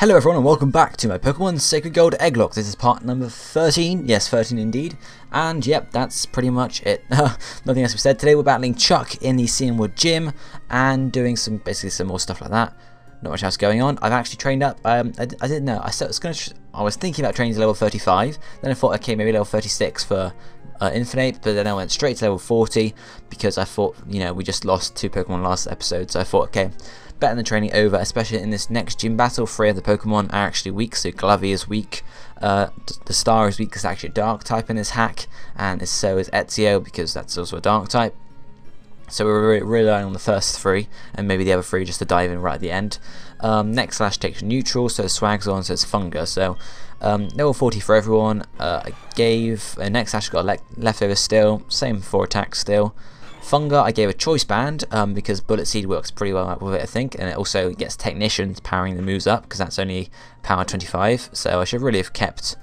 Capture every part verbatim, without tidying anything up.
Hello everyone and welcome back to my Pokemon Sacred Gold Egglock. This is part number thirteen, yes thirteen indeed, and yep, that's pretty much it. Nothing else we said. Today we're battling Chuck in the Cedarwood Gym and doing some, basically some more stuff like that. Not much else going on. I've actually trained up, um, I, I didn't know, I was, gonna tr I was thinking about training to level thirty-five, then I thought okay maybe level thirty-six for uh, Infernape, but then I went straight to level forty because I thought, you know, we just lost two Pokemon last episode, so I thought okay, better than training over, especially in this next gym battle. Three of the Pokemon are actually weak, so Glavy is weak, uh, The Star is weak because it's actually a dark type in his hack, and so is Ezio because that's also a dark type. So we're re relying on the first three, and maybe the other three just to dive in right at the end. Um, Next Slash takes neutral, so Swagzor and so it's Funger. So um, level forty for everyone. Uh, I gave uh, Next Slash got a le leftover still, same four attacks still. Funger, I gave a choice band um, because Bullet Seed works pretty well with it, I think, and it also gets Technicians powering the moves up because that's only power twenty-five. So I should really have kept,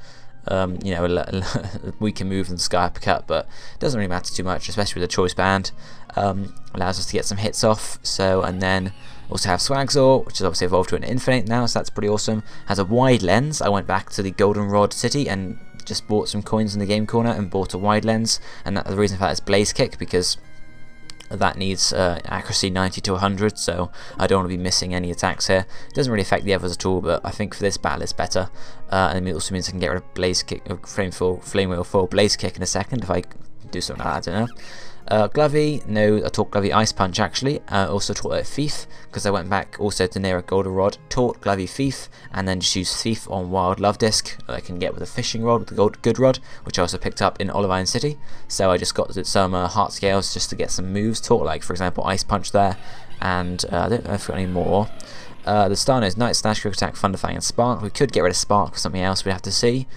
um, you know, a, a weaker move than Sky Uppercut, but it doesn't really matter too much, especially with a choice band. Um, allows us to get some hits off. So and then also have Swagzor, which is obviously evolved to an Infinite now, so that's pretty awesome. Has a wide lens. I went back to the Goldenrod City and just bought some coins in the game corner and bought a wide lens, and that's the reason for that is Blaze Kick because that needs uh, accuracy ninety to one hundred, so I don't want to be missing any attacks here. It doesn't really affect the others at all, but I think for this battle it's better. Uh, and it also means I can get rid of Blaze Kick, Flame Wheel four Blaze Kick in a second if I do something like that, I don't know. Uh, Glavy, no, I taught Glavy Ice Punch actually. Uh, also taught it Thief because I went back also to Nera Goldenrod, taught Glavy Thief, and then just used Thief on Wild Love Disc that I can get with a fishing rod with the gold good rod, which I also picked up in Olivine City. So I just got some uh, heart scales just to get some moves taught, like for example Ice Punch there, and uh, I don't know if I've got any more. Uh, the Star knows Night Slash, Quick Attack, Thunderfang, and Spark. We could get rid of Spark or something else. We'd have to see.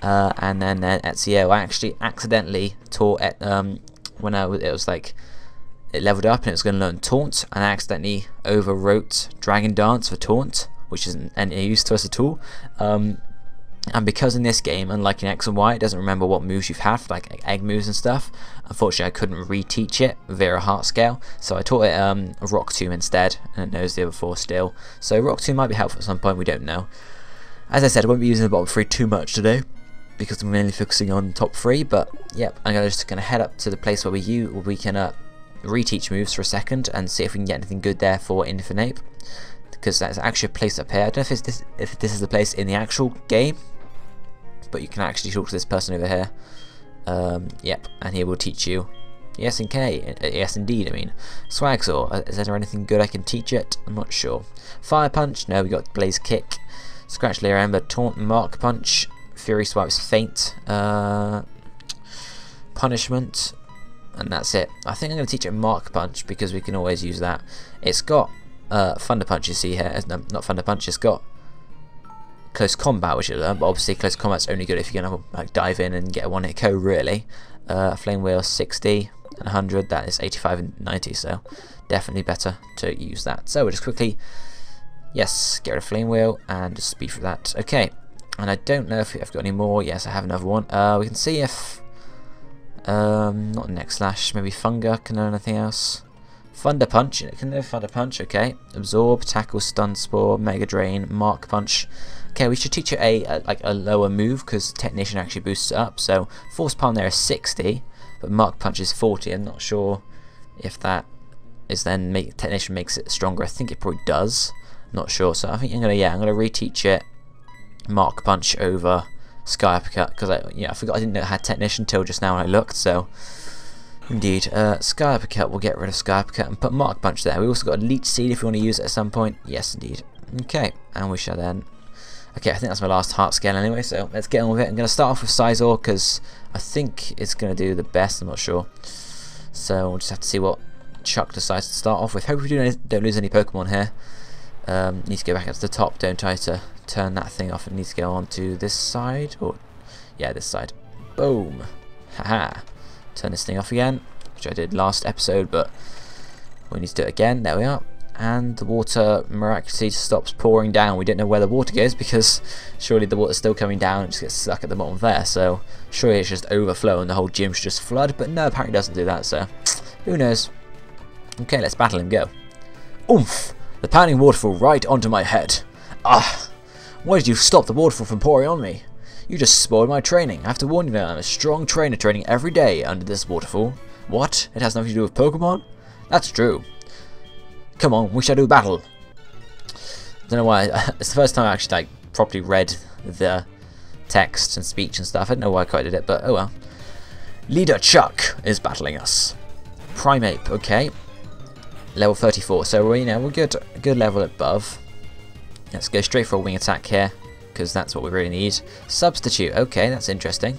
Uh, and then uh, Ezio, I actually accidentally taught at. Um, When I was, it was like it leveled up and it was going to learn Taunt, and I accidentally overwrote Dragon Dance for Taunt, which isn't any use to us at all. Um, and because in this game, unlike in X and Y, it doesn't remember what moves you've had, like egg moves and stuff. Unfortunately, I couldn't reteach it via a heart scale, so I taught it um, a Rock Tomb instead, and it knows the other four still. So Rock Tomb might be helpful at some point. We don't know. As I said, I won't be using the bottom three too much today, because I'm mainly focusing on top three, but yep, I'm gonna just gonna head up to the place where we you where we can uh, reteach moves for a second and see if we can get anything good there for Infernape, because that's actually a place up here. I don't know if it's this if this is the place in the actual game, but you can actually talk to this person over here. Um, yep, and he will teach you. Yes, and K. Yes, indeed. I mean, Swagzor. Is there anything good I can teach it? I'm not sure. Fire Punch. No, we got Blaze Kick. Scratch Layer Ember. Taunt. Mark Punch. Fury Swipes Faint, uh, Punishment, and that's it. I think I'm going to teach it Mark Punch because we can always use that. It's got uh, Thunder Punch, you see here. No, not Thunder Punch, it's got Close Combat, which it learned, but obviously Close Combat's only good if you're going to like dive in and get a one-hit KO, really. Uh, Flame Wheel sixty and one hundred, that is eighty-five and ninety, so definitely better to use that. So we'll just quickly, yes, get rid of Flame Wheel and just speed through that. Okay. And I don't know if I've got any more. Yes, I have another one. Uh, we can see if um, not Next Slash, maybe Funger can learn anything else. Thunder Punch, it can learn Thunder Punch. Okay, Absorb, Tackle, Stun Spore, Mega Drain, Mark Punch. Okay, we should teach it a, a like a lower move because Technician actually boosts it up. So Force Palm there is sixty, but Mark Punch is forty. I'm not sure if that is then make, Technician makes it stronger. I think it probably does. I'm not sure. So I think I'm gonna yeah I'm gonna reteach it Mark Punch over Sky Uppercut because I yeah I forgot I didn't know it had Technician till just now when I looked. So indeed, uh, Sky Uppercut, we'll get rid of Sky Uppercut and put Mark Punch there. We also got a Leech Seed if you want to use it at some point. Yes, indeed. Okay, and we shall then. Okay, I think that's my last heart scan anyway. So let's get on with it. I'm going to start off with Scizor because I think it's going to do the best. I'm not sure. So we'll just have to see what Chuck decides to start off with. Hope we do don't lose any Pokemon here. Um, need to go back up to the top, don't I, to turn that thing off. And need to go on to this side, or yeah, this side. Boom, haha. Turn this thing off again, which I did last episode, but we need to do it again. There we are. And the water miraculously stops pouring down. We don't know where the water goes because surely the water's still coming down and just gets stuck at the bottom there. So surely it's just overflow and the whole gym should just flood. But no, apparently it doesn't do that. So who knows? Okay, let's battle him. Go. Oomph. The pounding waterfall right onto my head. Ah, Why did you stop the waterfall from pouring on me? You just spoiled my training. I have to warn you now, I'm a strong trainer training every day under this waterfall. What? It has nothing to do with Pokemon? That's true. Come on, we shall do battle. I don't know why, I, it's the first time I actually like properly read the text and speech and stuff. I don't know why I quite did it, but oh well. Leader Chuck is battling us. Primeape, okay. Level thirty-four, so we, you know, we're good, good level above. Let's go straight for a wing attack here, because that's what we really need. Substitute, okay, that's interesting.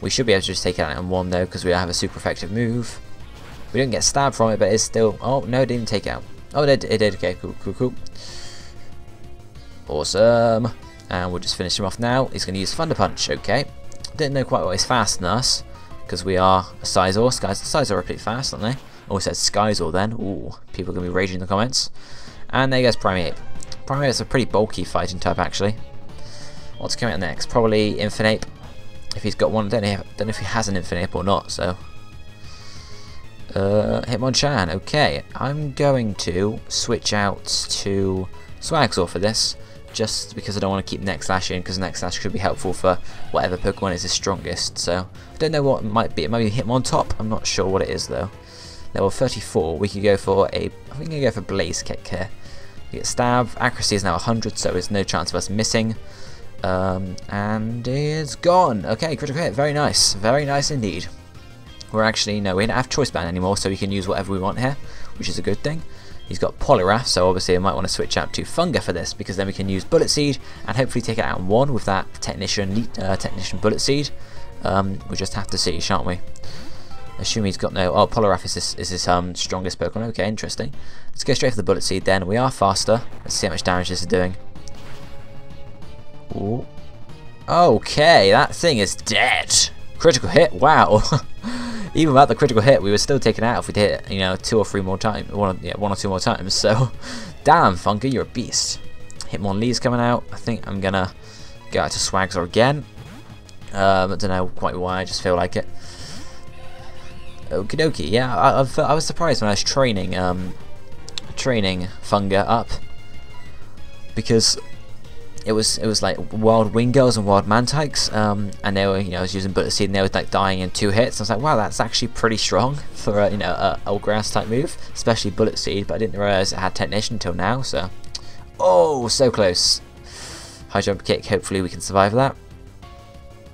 We should be able to just take it out in one though, because we have a super effective move. We didn't get stabbed from it, but it's still... Oh, no, it didn't take it out. Oh, it did, it did, okay, cool, cool, cool. Awesome. And we'll just finish him off now. He's going to use Thunder Punch, okay. Didn't know quite what he's faster than us, because we are a Scizor. Scizor are pretty fast, aren't they? Oh, it says Scizor then. Ooh, people are going to be raging in the comments. And there goes Primeape. Primeape's a pretty bulky fighting type, actually. What's coming out next? Probably Infernape. If he's got one, I don't know if, don't know if he has an Infernape or not, so... Uh, Hitmonchan, okay. I'm going to switch out to Swagzor for this, just because I don't want to keep Next Slash in, because Next Slash could be helpful for whatever Pokemon is the strongest, so... I don't know what it might be. It might be Hitmontop. I'm not sure what it is, though. Level thirty-four, we could go for a... I think we can go for Blaze Kick here. We get Stab. Accuracy is now one hundred, so there's no chance of us missing. Um, and it's gone. Okay, critical hit. Very nice. Very nice indeed. We're actually... No, we don't have Choice Band anymore, so we can use whatever we want here, which is a good thing. He's got Poliwrath, so obviously I might want to switch out to Funger for this, because then we can use Bullet Seed and hopefully take it out in one with that Technician uh, Technician Bullet Seed. Um, we just have to see, shan't we? Assume he's got no... Oh, Poliwrath is his, is his um, strongest Pokemon. Okay, interesting. Let's go straight for the Bullet Seed then. We are faster. Let's see how much damage this is doing. Ooh. Okay, that thing is dead. Critical hit. Wow. Even without the critical hit, we were still taken out if we'd hit, you know, two or three more times. One, yeah, one or two more times. So, damn, Funger, you're a beast. Hitmonlee's coming out. I think I'm going to go out to Swagzor again. Um, I don't know quite why. I just feel like it. Okie dokie, yeah, I, I've, I was surprised when I was training, um, training Funger up, because it was it was like wild Wingirls and wild Mantikes, um, and they were, you know, I was using Bullet Seed and they were like dying in two hits. I was like, wow, that's actually pretty strong for a, you know, a old grass type move, especially Bullet Seed. But I didn't realise it had Technician until now. So, oh, so close. High jump kick. Hopefully, we can survive that.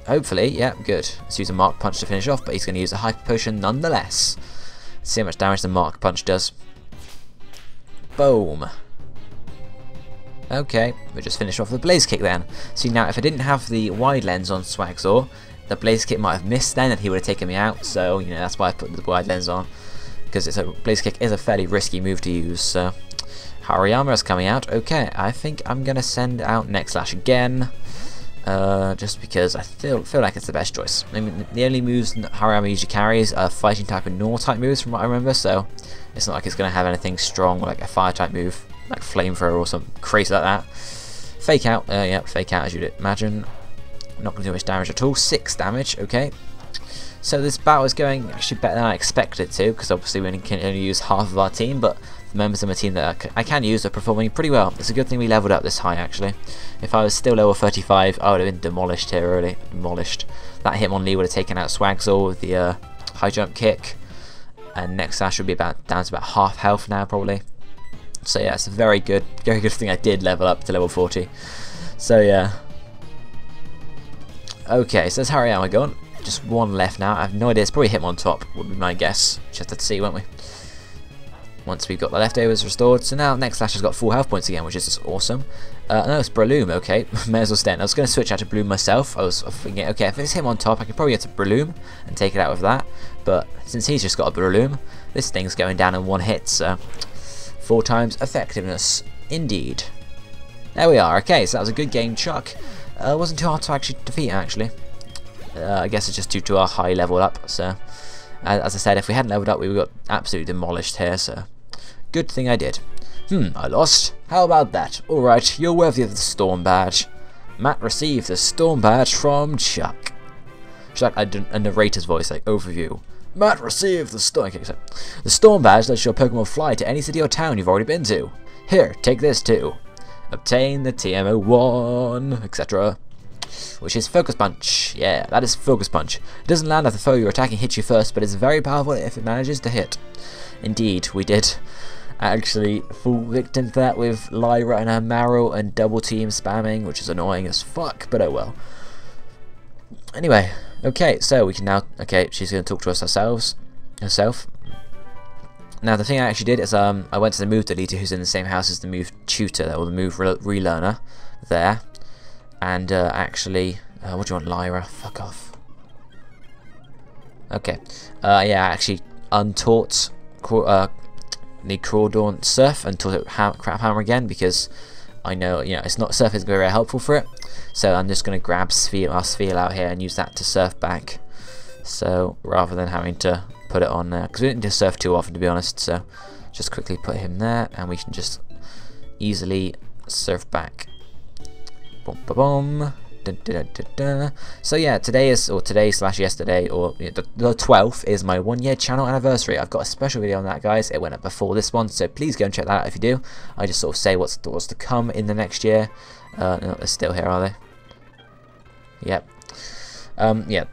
Hopefully, yeah, good. Let's use a Mark Punch to finish off, but he's going to use a Hyper Potion nonetheless. Let's see how much damage the Mark Punch does. Boom. Okay, we'll just finish off the Blaze Kick then. See, now, if I didn't have the wide lens on Swagzor, the Blaze Kick might have missed then, and he would have taken me out. So, you know, that's why I put the wide lens on, because it's a Blaze Kick is a fairly risky move to use. So, Hariyama is coming out. Okay, I think I'm going to send out Next Slash again. Uh, just because I feel feel like it's the best choice. I mean, the only moves Hariyama usually carries are fighting type and normal type moves, from what I remember. So it's not like it's going to have anything strong like a fire type move, like Flamethrower or something crazy like that. Fake out, uh, yeah, fake out as you'd imagine. Not going to do much damage at all. Six damage, okay. So this battle is going actually better than I expected it to, because obviously we can only use half of our team, but the members of my team that I can use are performing pretty well. It's a good thing we leveled up this high, actually. If I was still level thirty-five, I would have been demolished here, really. Demolished. That Hitmonlee would have taken out Swagzor with the uh, high jump kick, and Next Slash would be about down to about half health now, probably. So yeah, it's a very good, very good thing I did level up to level forty. So yeah. Okay, so that's Hariyama gone. Just one left now. I have no idea. It's probably Hitmontop, would be my guess. Just had to see, won't we? Once we've got the leftovers restored. So now Next Slash has got full health points again, which is just awesome. Uh, no, it's Breloom, okay. May as well stand. I was going to switch out to Breloom myself. I was thinking, okay, if it's him on top, I can probably get to Breloom and take it out with that. But since he's just got a Breloom, this thing's going down in one hit, so... Four times effectiveness, indeed. There we are, okay, so that was a good game, Chuck. Uh, wasn't too hard to actually defeat, actually. Uh, I guess it's just due to our high level up, so... As I said, if we hadn't leveled up, we got absolutely demolished here, so... Good thing I did. Hmm, I lost. How about that? Alright, you're worthy of the Storm Badge. Matt received the Storm Badge from Chuck. Chuck, I did a narrator's voice, like, overview. Matt received the Storm... Okay, so the Storm Badge lets your Pokemon fly to any city or town you've already been to. Here, take this too. obtain the T M zero one, et cetera, which is Focus Punch. Yeah, that is Focus Punch. It doesn't land if the foe you're attacking hits you first, but it's very powerful if it manages to hit. Indeed, we did actually full victim that with Lyra and her Marrow and double team spamming, which is annoying as fuck, but oh well. Anyway, okay, so we can now, okay, she's going to talk to us ourselves, herself. Now the thing I actually did is um, I went to the move deleter, who's in the same house as the move tutor, or the move re relearner there, and uh, actually, uh, what do you want, Lyra? Fuck off. Okay, uh, yeah, I actually untaught uh, the Crawdaunt Surf and taught it ha Crap Hammer again, because I know, you know, it's not, Surf isn't going to be very helpful for it, so I'm just going to grab Spheal, our Spheal out here and use that to Surf back, so rather than having to put it on there, because we didn't just Surf too often, to be honest, so just quickly put him there, and we can just easily Surf back. Boom, ba boom. Da, da, da, da, da. So yeah, today is, or today slash yesterday, or you know, the, the twelfth is my one year channel anniversary. I've got a special video on that, guys. It went up before this one, so please go and check that out if you do. I just sort of say what's, what's to come in the next year. Uh, no, they're still here, are they? Yep. Um, yeah.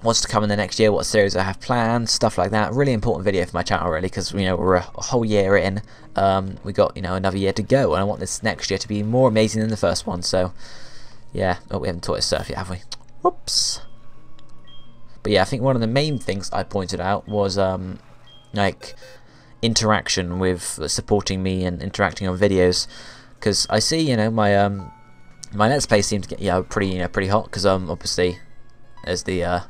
What's to come in the next year, what series I have planned, stuff like that. Really important video for my channel, really, because, you know, we're a whole year in. Um, we got, you know, another year to go, and I want this next year to be more amazing than the first one, so... Yeah, oh, we haven't taught it Surf yet, have we? Whoops. But yeah, I think one of the main things I pointed out was, um, like, interaction with supporting me and interacting on videos. Because I see, you know, my, um, my Let's Play seems to get, yeah, pretty, you know, pretty hot. Because, um, obviously, there's the, uh,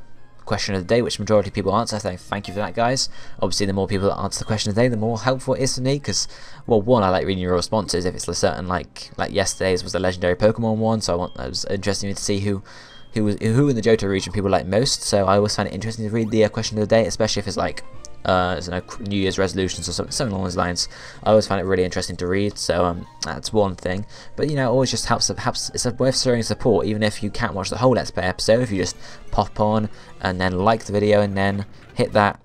question of the day, which majority of people answer. So thank you for that, guys. Obviously, the more people that answer the question of the day, the more helpful it is to me, because, well, one, I like reading your responses. If it's a certain, like like yesterday's was the legendary Pokemon one, so I want, it was interesting to see who who was who in the Johto region people like most. So I always find it interesting to read the uh, question of the day, especially if it's like uh you know, New Year's resolutions or something, something along those lines. I always find it really interesting to read, so um that's one thing. But you know, it always just helps, helps it's a way of showing support, even if you can't watch the whole Let's Play episode. If you just pop on and then like the video and then hit that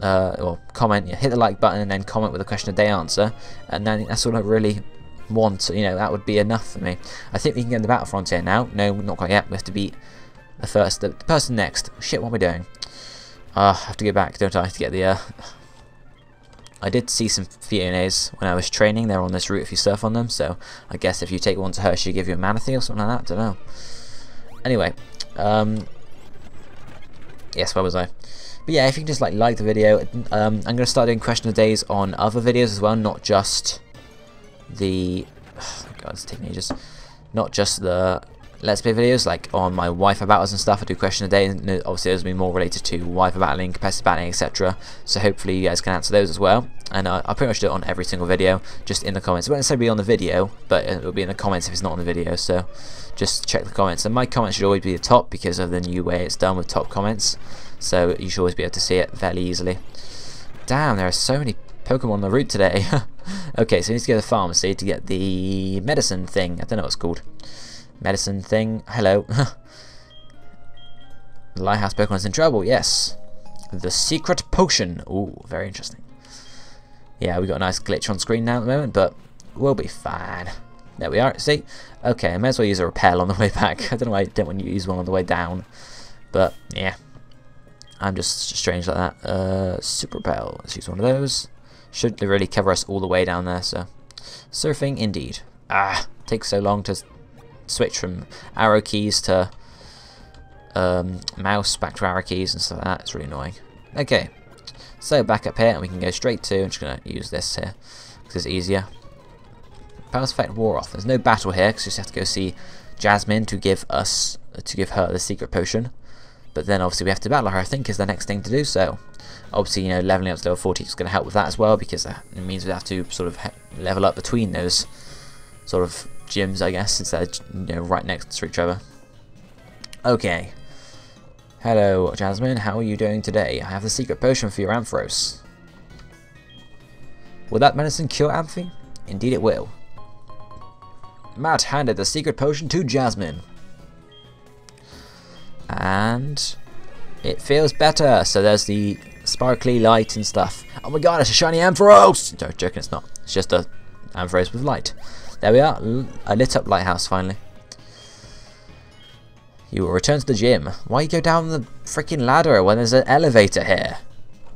uh or comment, hit the like button and then comment with a question of the day answer, and then that's all I really want, you know, that would be enough for me. I think we can get the battle frontier now. No, not quite yet, we have to beat the first the person next. Shit, what am I doing? Uh, I have to go back, don't I, to get the, uh... I did see some Fiones when I was training. They're on this route if you Surf on them, so I guess if you take one to her, she'll give you a Manaphy or something like that, I don't know. Anyway, um... yes, where was I? But yeah, if you can just, like, like the video, um, I'm going to start doing question of days on other videos as well, not just the... Oh, God, it's taking ages. Not just the... Let's Play videos, like on my Wi-Fi battles and stuff. I do question of the day, and obviously those will be more related to Wi-Fi battling, competitive battling, et cetera. So hopefully you guys can answer those as well. And uh, I'll pretty much do it on every single video, just in the comments. It won't necessarily be on the video, but it will be in the comments if it's not on the video. So just check the comments. And my comments should always be at the top because of the new way it's done with top comments. So you should always be able to see it fairly easily. Damn, there are so many Pokemon on the route today. Okay, so we need to go to the pharmacy to get the medicine thing. I don't know what it's called. Medicine thing. Hello. The lighthouse Pokemon's in trouble. Yes. The secret potion. Ooh, very interesting. Yeah, we got a nice glitch on screen now at the moment, but we'll be fine. There we are. See? Okay, I may as well use a repel on the way back. I don't know why I didn't want to use one on the way down, but yeah. I'm just strange like that. Uh, super repel. Let's use one of those. Should really cover us all the way down there, so. Surfing, indeed. Ah, takes so long to... switch from arrow keys to um, mouse back to arrow keys and stuff like that. It's really annoying. Okay, so back up here and we can go straight to, I'm just going to use this here because it's easier. Powers Effect wore off. There's no battle here because we just have to go see Jasmine to give us, to give her the secret potion. But then obviously we have to battle her, I think, is the next thing to do. So obviously, you know, leveling up to level forty is going to help with that as well, because that means we have to sort of level up between those sort of gyms, I guess, since they're, you know, right next to each other. Okay. Hello, Jasmine. How are you doing today? I have the secret potion for your Ampharos. Will that medicine cure Amphi? Indeed it will. Matt handed the secret potion to Jasmine. And... it feels better. So there's the sparkly light and stuff. Oh my god, it's a shiny Ampharos! No, joking, it's not. It's just a Ampharos with light. There we are. I lit up Lighthouse finally. You will return to the gym. Why you go down the freaking ladder when there's an elevator here?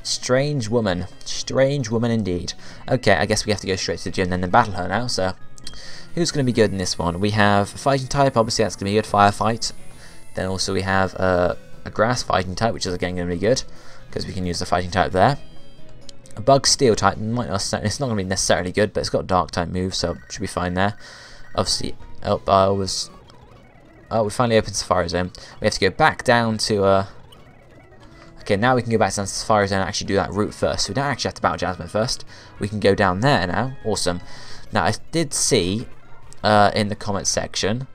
Strange woman. Strange woman indeed. Okay, I guess we have to go straight to the gym then and battle her now, so... Who's going to be good in this one? We have Fighting type, obviously that's going to be a good Firefight. Then also we have a, a Grass Fighting type, which is again going to be good, because we can use the Fighting type there. A Bug Steel type, might not, it's not going to be necessarily good, but it's got Dark type moves, so should be fine there. Obviously, oh, I was... Oh, we finally opened Safari Zone. We have to go back down to... Uh, okay, now we can go back down to Safari Zone and actually do that route first. So we don't actually have to battle Jasmine first. We can go down there now. Awesome. Now, I did see uh, in the comments section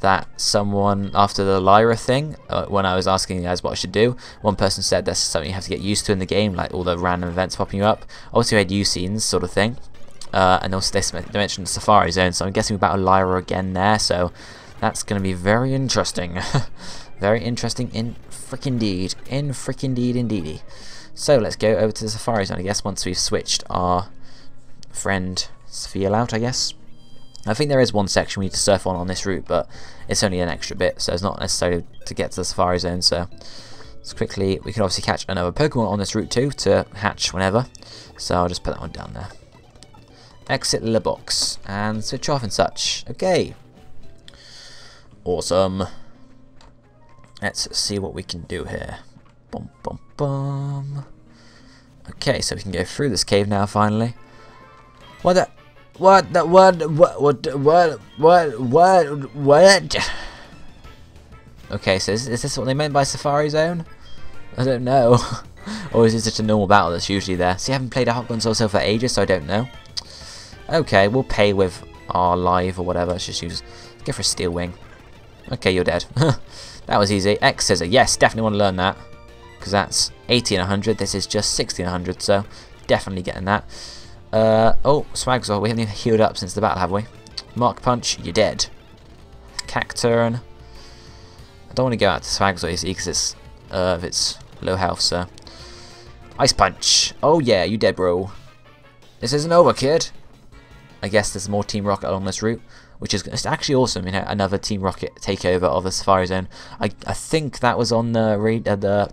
that someone, after the Lyra thing, uh, when I was asking you guys what I should do, one person said that's something you have to get used to in the game, like all the random events popping you up. Obviously, we had U-scenes sort of thing. Uh, and also, they mentioned the Safari Zone, so I'm guessing we battle Lyra again there, so... That's going to be very interesting. Very interesting in frickin' deed. In frickin' deed indeedy. So let's go over to the Safari Zone, I guess, once we've switched our friend Spheal out, I guess. I think there is one section we need to surf on on this route, but it's only an extra bit, so it's not necessary to get to the Safari Zone. So let's quickly... We can obviously catch another Pokemon on this route too, to hatch whenever. So I'll just put that one down there. Exit the box and switch off and such. Okay. Awesome. Let's see what we can do here. Bum, bum, bum. Okay, so we can go through this cave now, finally. What the... What the... What... What... What... What... What... What... what? Okay, so is, is this what they meant by Safari Zone? I don't know. Or is it just a normal battle that's usually there? See, I haven't played a HeartGold SoulSilver for ages, so I don't know. Okay, we'll pay with our live or whatever. Let's just use... Go for a Steel Wing. Okay, you're dead. That was easy. X Scissor. Yes, definitely want to learn that. Because that's eighteen hundred. This is just sixteen hundred, so definitely getting that. Uh, oh, Swagzor. We haven't even healed up since the battle, have we? Mark Punch. You're dead. Cacturn. I don't want to go out to Swagzor, you see, because it's, uh, if it's low health, so... Ice Punch. Oh, yeah, you dead, bro. This isn't over, kid. I guess there's more Team Rocket along this route, which is it's actually awesome. You know, another Team Rocket takeover of the Safari Zone. I I think that was on the read uh, the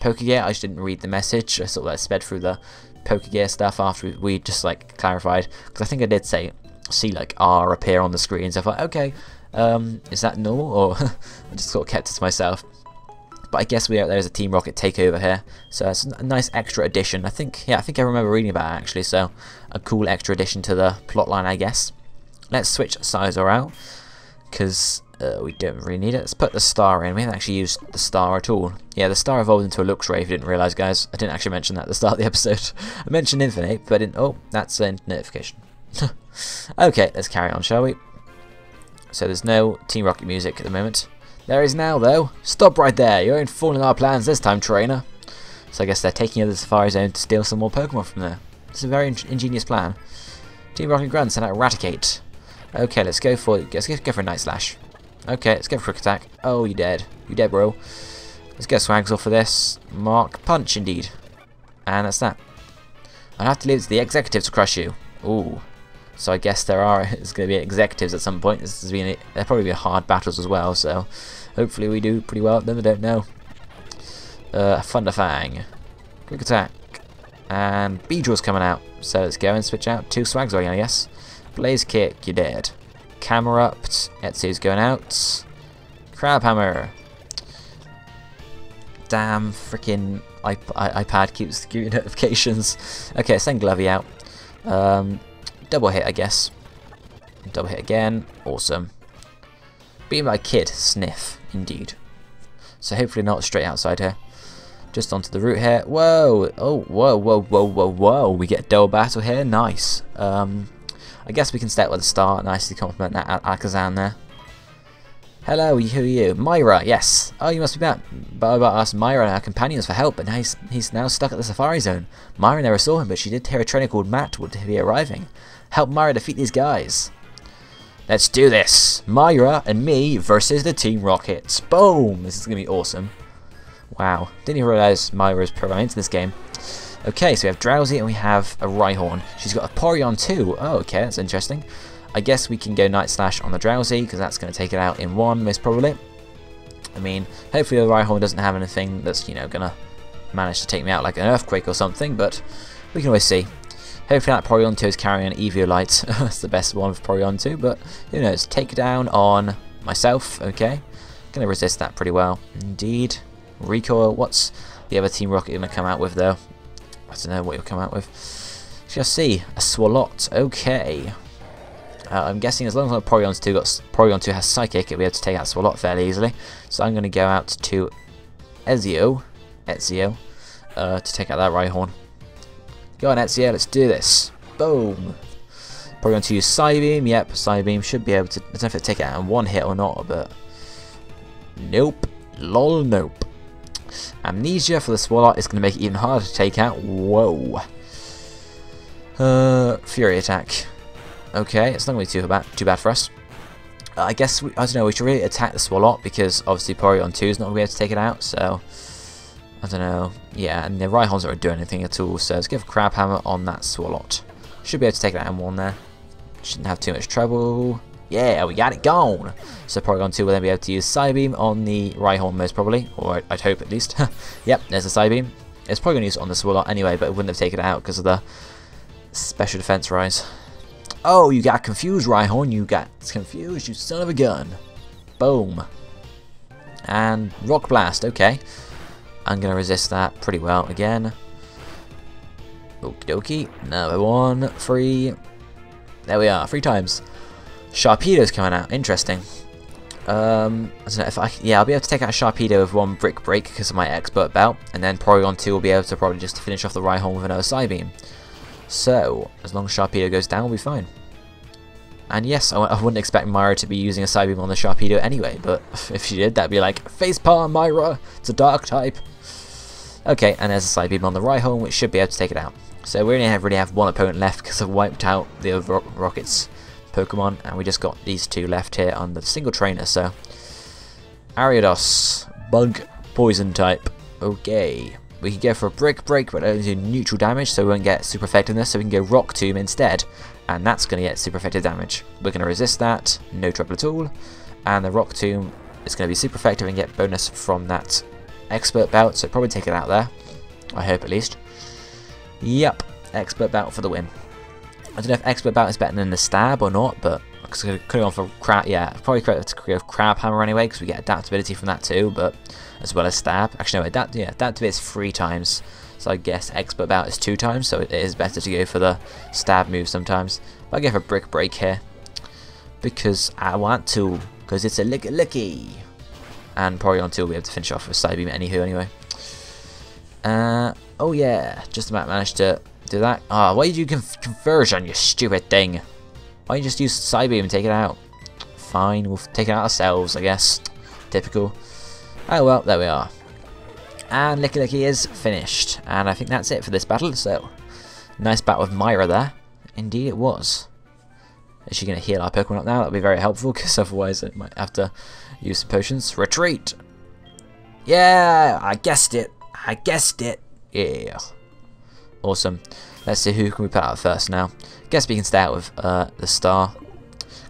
PokeGear. I just didn't read the message. I sort of like, sped through the PokeGear stuff after we just like clarified, because I think I did say see like R appear on the screen. So I thought, okay, um, is that normal? Or I just sort of kept it to myself. But I guess we are, there's a Team Rocket takeover here, so it's a nice extra addition. I think, yeah, I think I remember reading about it actually. So a cool extra addition to the plotline, I guess. Let's switch Scizor out, because uh, we don't really need it. Let's put the Star in. We haven't actually used the Star at all. Yeah, the Star evolved into a Luxray, if you didn't realise, guys. I didn't actually mention that at the start of the episode. I mentioned Infernape, but I didn't... Oh, that's a notification. Okay, let's carry on, shall we? So there's no Team Rocket music at the moment. There is now, though. Stop right there. You're informing our plans this time, trainer. So I guess they're taking over the Safari Zone to steal some more Pokemon from there. It's a very in ingenious plan. Team Rocket grunts and Eradicate. Okay, let's go for let's go for a Night Slash. Okay, let's go for a Quick Attack. Oh, you dead. You dead, bro. Let's go Swagzor for this. Mark Punch, indeed. And that's that. I'll have to leave it to the executives to crush you. Ooh. So I guess there are... It's going to be executives at some point. This is being... There'll probably be hard battles as well, so... Hopefully we do pretty well at them. I don't know. Uh, Thunderfang. Quick Attack. And Beedrill's coming out. So let's go and switch out to Swagzor again, I guess. Blaze Kick, you're dead. Camerupt, Ezio's going out. Crab Hammer. Damn, freaking iP I iPad keeps giving notifications. Okay, send Glavy out. Um, double hit, I guess. Double hit again. Awesome. Beat my kid, sniff, indeed. So hopefully not straight outside here. Just onto the route here. Whoa! Oh, whoa, whoa, whoa, whoa, whoa! We get a double battle here. Nice. Um. I guess we can start with a Star. Nicely compliment that Al Alakazam there. Hello, who are you? Mira, yes. Oh, you must be back. But I asked Mira and our companions for help, and now he's, he's now stuck at the Safari Zone. Mira never saw him, but she did hear a trainer called Matt would be arriving. Help Mira defeat these guys. Let's do this. Mira and me versus the Team Rockets. Boom! This is going to be awesome. Wow. Didn't even realise Mira is pro into this game. Okay, so we have Drowsy and we have a Rhyhorn. She's got a Porygon Two. Oh, okay, that's interesting. I guess we can go Night Slash on the Drowsy, because that's going to take it out in one, most probably. I mean, hopefully the Rhyhorn doesn't have anything that's, you know, going to manage to take me out like an Earthquake or something, but we can always see. Hopefully that Porygon Two is carrying an Eviolite. That's the best one for Porygon Two, but who knows. Take down on myself, okay. Going to resist that pretty well. Indeed. Recoil, what's the other Team Rocket going to come out with, though? I don't know what you'll come out with. Just see. A Swalot, okay. Uh, I'm guessing as long as Porygon two, got, Porygon two has Psychic, it'll be able to take out Swalot fairly easily. So I'm going to go out to Ezio, Ezio uh, to take out that Rhyhorn. Go on, Ezio, let's do this. Boom. Porygon two use Psybeam. Yep, Psybeam should be able to, I don't know if it'll take it out in one hit or not, but nope. Lol, nope. Amnesia for the Swalot is going to make it even harder to take out. Whoa. Uh, Fury Attack. Okay, it's not going to be too bad, too bad for us. Uh, I guess, we, I don't know, we should really attack the Swalot, because obviously Porygon two is not going to be able to take it out, so I don't know. Yeah, and the Rhyhorn's not going to do anything at all, so let's give a Crab Hammer on that Swalot. Should be able to take it out in one there. Shouldn't have too much trouble. Yeah, we got it gone! So Porygon two will then be able to use Psybeam on the Rhyhorn most probably, or I'd hope at least. Yep, there's a Psybeam. It's probably going to use it on the Swalot anyway, but it wouldn't have taken it out because of the special defense rise. Oh, you got confused, Rhyhorn. You got confused, you son of a gun. Boom. And Rock Blast, okay. I'm going to resist that pretty well again. Okie dokie. Another one. Three. There we are. Three times. Sharpedo's coming out. Interesting. Um, I don't know if I... Yeah, I'll be able to take out a Sharpedo with one Brick Break because of my Expert Belt. And then Porygon two will be able to probably just finish off the Rhyhorn with another Psybeam. So, as long as Sharpedo goes down, we'll be fine. And yes, I, I wouldn't expect Myra to be using a Psybeam on the Sharpedo anyway, but if she did, that'd be like, facepalm Myra, it's a dark type. Okay, and there's a Psybeam on the Rhyhorn, which should be able to take it out. So we only have, really have one opponent left, because I've wiped out the other Rocket's Pokemon, and we just got these two left here on the single trainer, so. Ariados, Bug, Poison type, okay. We can go for a Brick Break, but only do neutral damage, so we won't get super effectiveness, so we can go Rock Tomb instead. And that's going to get super effective damage. We're going to resist that, no trouble at all. And the Rock Tomb is going to be super effective and get bonus from that Expert Belt, so probably take it out there. I hope at least. Yep, Expert Belt for the win. I don't know if Expert Belt is better than the Stab or not, but I could have gone for Crab, yeah, probably could have gone for Crab Hammer anyway, because we get adaptability from that too, but... as well as Stab. Actually, no, adapt, yeah, Adaptability is three times, so I guess Expert Bout is two times, so it is better to go for the Stab move sometimes. But I go for Brick Break here, because I want to, because it's a licky licky. And Porygon two will be able to finish off with Psybeam anywho anyway. Uh, oh yeah, just about managed to do that. Ah, oh, why did you do Conversion, you stupid thing? Why don't you just use Psybeam and take it out? Fine, we'll take it out ourselves, I guess. Typical. Oh well, there we are. And Licky Licky is finished. And I think that's it for this battle, so... nice battle with Myra there. Indeed it was. Is she going to heal our Pokemon up now? That'll be very helpful, because otherwise it might have to use some potions. Retreat! Yeah! I guessed it! I guessed it! Yeah! Awesome. Let's see who can we put out first now. Guess we can stay out with uh, the Star,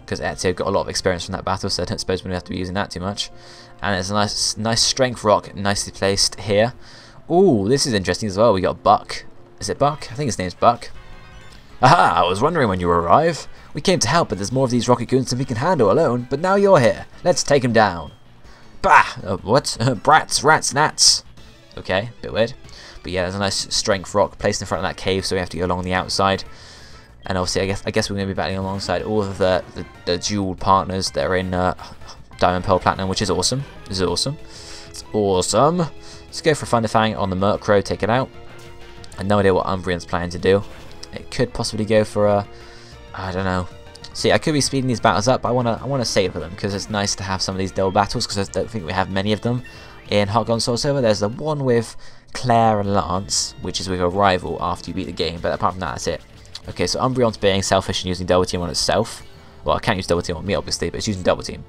because Ezio got a lot of experience from that battle, so I don't suppose we're going to have to be using that too much. And it's a nice nice Strength Rock, nicely placed here. Ooh, this is interesting as well. We got Buck. Is it Buck? I think his name's Buck. Aha, I was wondering when you arrive. We came to help, but there's more of these Rocket Goons than we can handle alone. But now you're here. Let's take him down. Bah! Uh, what? Brats, rats, gnats. Okay, bit weird. But yeah, there's a nice Strength Rock placed in front of that cave, so we have to go along the outside. And obviously, I guess, I guess we're going to be battling alongside all of the, the, the dual partners that are in... Uh, Diamond, Pearl, Platinum, which is awesome. This is awesome. It's awesome. Let's go for Thunder Fang on the Murkrow, take it out. I have no idea what Umbreon's planning to do. It could possibly go for a... I don't know. See, I could be speeding these battles up, but I want to I want to save for them, because it's nice to have some of these double battles, because I don't think we have many of them. In HeartGold SoulSilver, there's the one with Claire and Lance, which is with a rival after you beat the game, but apart from that, that's it. Okay, so Umbreon's being selfish and using Double Team on itself. Well, I can't use Double Team on me, obviously, but it's using Double Team.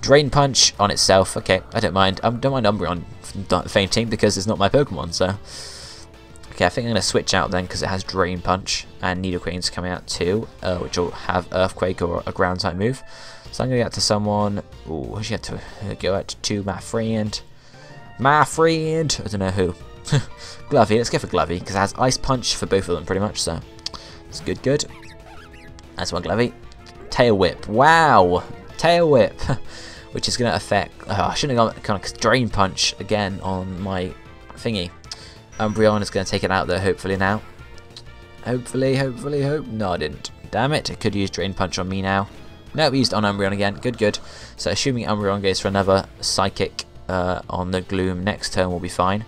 Drain Punch on itself. Okay, I don't mind. I don't mind Umbreon fainting because it's not my Pokemon, so Okay, I think I'm going to switch out then because it has Drain Punch and Nidoqueen's coming out too, uh, which will have Earthquake or a ground type move. So I'm going to get to someone. Oh, she had to go out to my friend. My friend! I don't know who. Glavy, let's go for Glavy because it has Ice Punch for both of them pretty much, so it's good, good. That's one Glavy. Tail Whip. Wow! Tail Whip! Which is going to affect. Oh, I shouldn't have gone Drain Punch again on my thingy. Umbreon is going to take it out there hopefully now. Hopefully, hopefully, hope. No, I didn't. Damn it, it could use Drain Punch on me now. No, we used it on Umbreon again. Good, good. So assuming Umbreon goes for another Psychic uh, on the Gloom next turn, we'll be fine.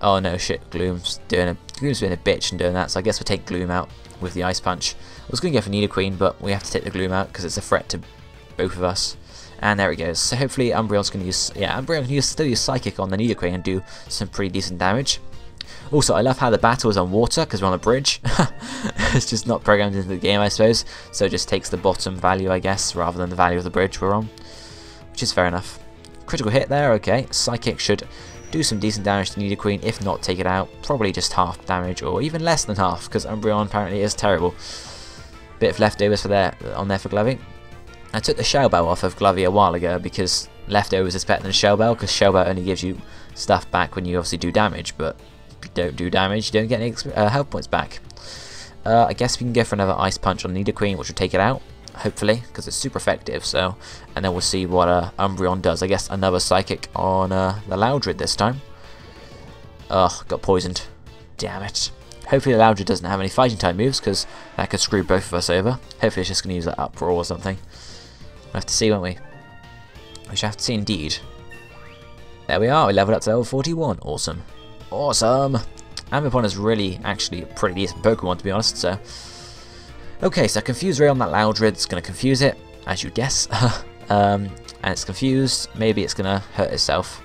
Oh no, shit, Gloom's doing a Gloom's being a bitch and doing that, so I guess we'll take Gloom out with the Ice Punch. I was going to go for Nidoqueen, but we have to take the Gloom out because it's a threat to both of us. And there it goes. So hopefully Umbreon's going to use, yeah, Umbreon can still use Psychic on the Nidoqueen and do some pretty decent damage. Also, I love how the battle is on water because we're on a bridge. It's just not programmed into the game, I suppose. So it just takes the bottom value, I guess, rather than the value of the bridge we're on, which is fair enough. Critical hit there, okay. Psychic should do some decent damage to Nidoqueen, if not take it out. Probably just half damage or even less than half because Umbreon apparently is terrible. Bit of leftovers for there on there for Glavy. I took the Shell Bell off of Glavy a while ago because leftovers is better than Shell Bell because Shell Bell only gives you stuff back when you obviously do damage, but if you don't do damage, you don't get any uh, health points back. Uh, I guess we can go for another Ice Punch on Nidoqueen, which will take it out, hopefully, because it's super effective. So, and then we'll see what uh, Umbreon does. I guess another Psychic on uh, the Loudred this time. Ugh, got poisoned. Damn it. Hopefully the Loudred doesn't have any fighting type moves because that could screw both of us over. Hopefully it's just going to use that Uproar or something. We'll have to see, won't we? We shall have to see indeed. There we are, we leveled up to level forty-one. Awesome. Awesome! Ambipon is really, actually, a pretty decent Pokemon, to be honest, so... Okay, so Confuse Ray on that Loudred. It's going to confuse it, as you guess. um, and it's confused. Maybe it's going to hurt itself.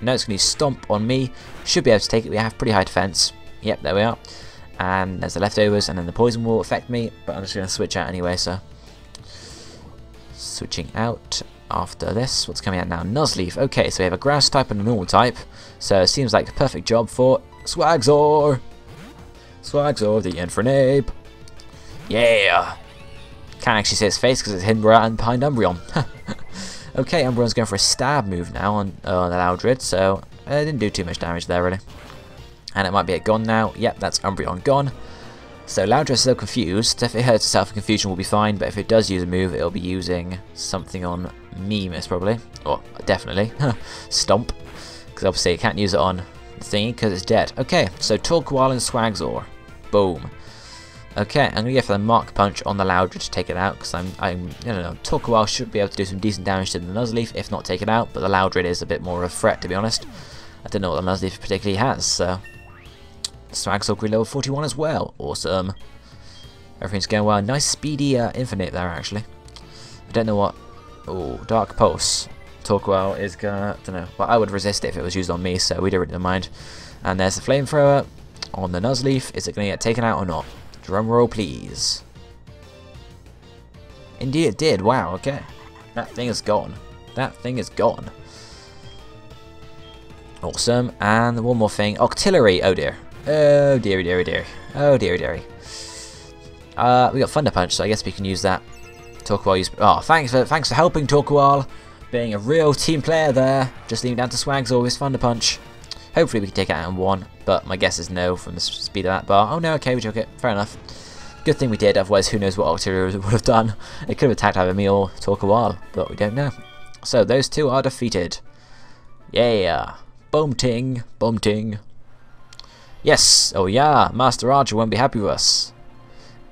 No, it's going to Stomp on me. Should be able to take it. We have pretty high defense. Yep, there we are. And there's the leftovers, and then the poison will affect me, but I'm just going to switch out anyway, so... Switching out after this. What's coming out now? Nuzleaf. Okay, so we have a grass type and a normal type. So it seems like the perfect job for Swagzor. Swagzor the Infernape. Yeah. Can't actually see his face because it's hidden right behind Umbreon. Okay, Umbreon's going for a stab move now on uh, the Loudred, so it uh, didn't do too much damage there really. And it might be a gone now. Yep, that's Umbreon gone. So Loudred is still confused. If it hurts itself, confusion will be fine, but if it does use a move, it'll be using something on me, most probably. Or definitely. Stomp. Because obviously it can't use it on the thingy because it's dead. Okay, so Torkoal and Swagzor. Boom. Okay, I'm going to go for the Mark Punch on the Loudred to take it out, because I'm, I'm, I don't know, Torkoal should be able to do some decent damage to the Nuzleaf, if not take it out, but the Loudred is a bit more of a threat, to be honest. I don't know what the Nuzleaf particularly has, so... Swagzor grew level forty-one as well. Awesome. Everything's going well. Nice speedy uh, Infernape there, actually. I don't know what... Oh, Dark Pulse. Torkoal is gonna... I don't know. Well, I would resist it if it was used on me, so we don't really mind. And there's the Flamethrower on the Nuzleaf. Is it going to get taken out or not? Drumroll, please. Indeed it did. Wow, okay. That thing is gone. That thing is gone. Awesome. And one more thing. Octillery. Oh, dear. Oh dearie, dearie, dearie. Oh dearie, dearie. Uh, we got Thunder Punch, so I guess we can use that. Torkoal used. Oh, thanks for thanks for helping Torkoal, being a real team player there. Just leaving down to Swagzor with Thunder Punch. Hopefully we can take it out in one, but my guess is no from the speed of that bar. Oh no, okay, we took it. Fair enough. Good thing we did. Otherwise, who knows what Octillery would have done? It could have attacked either me or Torkoal, but we don't know. So those two are defeated. Yeah, boom ting, boom ting. Yes! Oh yeah! Master Archer won't be happy with us.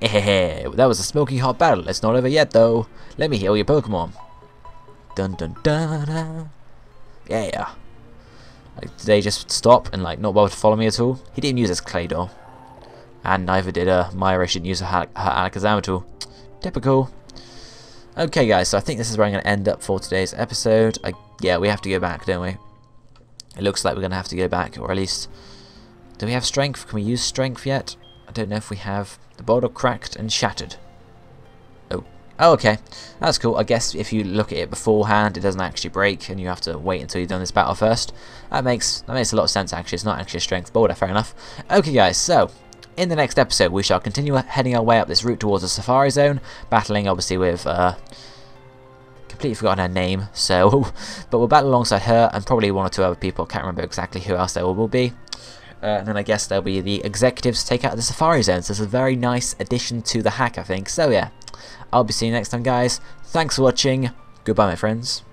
Ehehe, that was a smoking hot battle. It's not over yet though. Let me heal your Pokemon. Dun dun dun dun. Yeah. Like, did they just stop and like not bother to follow me at all? He didn't use his Claydol. And neither did uh, Mira. She didn't use her, her Alakazam at all. Typical. Okay guys, so I think this is where I'm going to end up for today's episode. I, yeah, we have to go back, don't we? It looks like we're going to have to go back, or at least... Do we have strength? Can we use strength yet? I don't know if we have. The bottle cracked and shattered. Oh, Oh, okay. That's cool. I guess if you look at it beforehand, it doesn't actually break, and you have to wait until you've done this battle first. That makes that makes a lot of sense, actually. It's not actually a strength border, fair enough. Okay, guys, so in the next episode, we shall continue heading our way up this route towards the Safari Zone, battling, obviously, with... Uh, completely forgotten her name, so... but we'll battle alongside her, and probably one or two other people. Can't remember exactly who else there will be. Uh, and then I guess there'll be the executives to take out the Safari Zone, so it's a very nice addition to the hack, I think. So, yeah. I'll be seeing you next time, guys. Thanks for watching. Goodbye, my friends.